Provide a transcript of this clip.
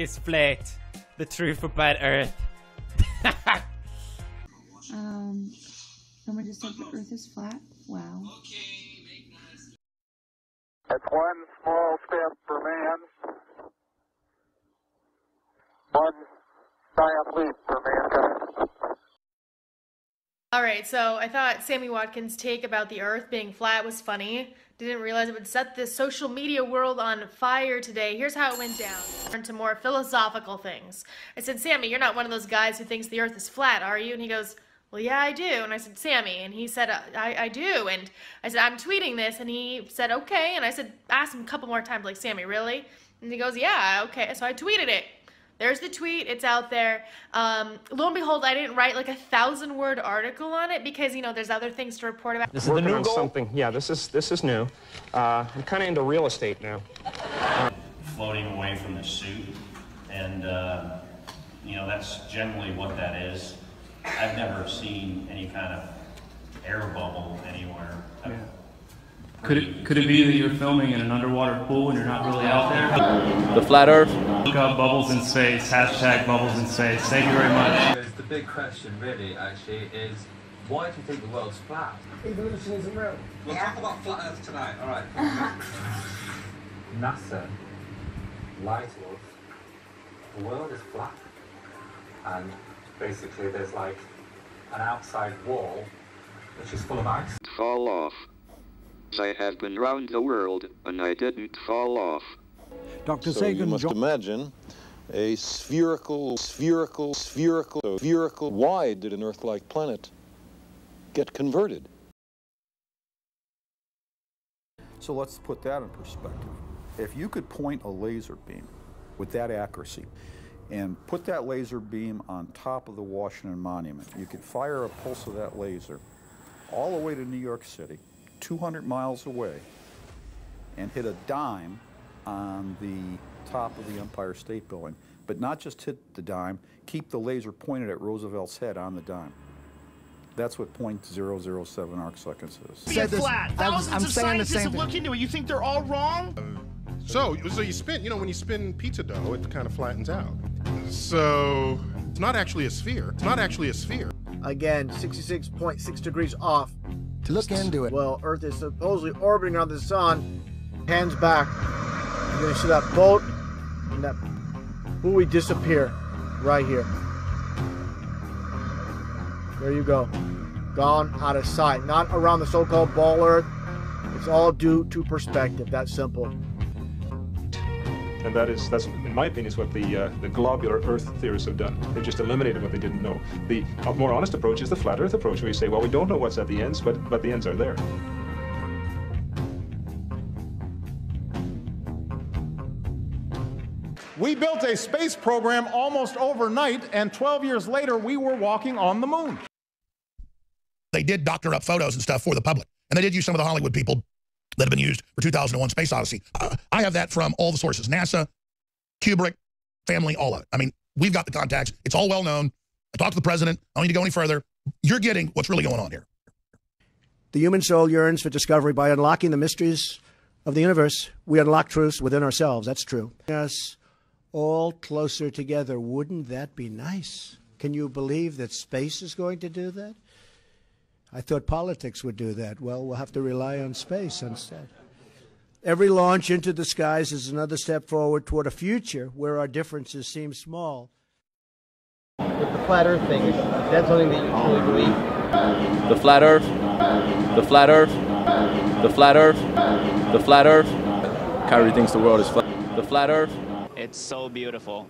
is flat. The truth about Earth. Someone just said the Earth is flat. Wow. Okay, make noise. That's one small step for man, one giant leap for mankind. All right, so I thought Sammy Watkins' take about the Earth being flat was funny. Didn't realize it would set the social media world on fire today. Here's how it went down. Turn to more philosophical things. I said, Sammy, you're not one of those guys who thinks the Earth is flat, are you? And he goes, well, yeah, I do. And I said, Sammy. And he said, I do. And I said, I'm tweeting this. And he said, okay. And I said, ask him a couple more times, like, Sammy, really? And he goes, yeah, okay. So I tweeted it. There's the tweet, it's out there. Lo and behold, I didn't write like a 1,000-word article on it because, you know, there's other things to report about. This is the new goal? Something. Yeah, this is new. I'm kind of into real estate now. Floating away from the suit, and, you know, that's generally what that is. I've never seen any kind of air bubble anywhere. Yeah. Could it be that you're filming in an underwater pool and you're not really out there? The flat Earth. Look up bubbles in space. Hashtag bubbles in space. Thank you very much. The big question, really, actually, is why do you think the world's flat? Evolution isn't real. We'll talk about flat Earth tonight. All right. NASA lied to us. The world is flat, and basically there's like an outside wall which is full of ice. Fall off. I have been round the world, and I didn't fall off. Dr. So you must imagine a spherical. Why did an Earth-like planet get converted? So let's put that in perspective. If you could point a laser beam with that accuracy and put that laser beam on top of the Washington Monument, you could fire a pulse of that laser all the way to New York City, 200 miles away, and hit a dime on the top of the Empire State Building, but not just hit the dime, keep the laser pointed at Roosevelt's head on the dime. That's what 0.007 arc seconds is. Said this, flat. Thousands of scientists have looked into it. You think they're all wrong? So you spin, you know, when you spin pizza dough, it kind of flattens out. So it's not actually a sphere. It's not actually a sphere. Again, 66.6 degrees off. To look into it. Well, Earth is supposedly orbiting around the sun. Hands back. You're going to see that boat and that buoy disappear right here. There you go. Gone out of sight. Not around the so-called ball Earth. It's all due to perspective. That simple. And that's in my opinion, is what the globular Earth theorists have done. They've just eliminated what they didn't know. The more honest approach is the flat Earth approach, where you say, well, we don't know what's at the ends, but the ends are there. We built a space program almost overnight, and 12 years later, we were walking on the moon. They did doctor up photos and stuff for the public, and they did use some of the Hollywood people that have been used for 2001 Space Odyssey. I have that from all the sources. NASA, Kubrick, family, all of it. I mean, we've got the contacts. It's all well known. I talked to the president. I don't need to go any further. You're getting what's really going on here. The human soul yearns for discovery. By unlocking the mysteries of the universe, we unlock truths within ourselves. That's true. Us all closer together. Wouldn't that be nice? Can you believe that space is going to do that? I thought politics would do that. Well, we'll have to rely on space instead. Every launch into the skies is another step forward toward a future where our differences seem small. With the flat Earth thing, that's something that you truly believe. The flat Earth, the flat Earth, the flat Earth, the flat Earth. Kyrie thinks the world is flat. The flat Earth. It's so beautiful.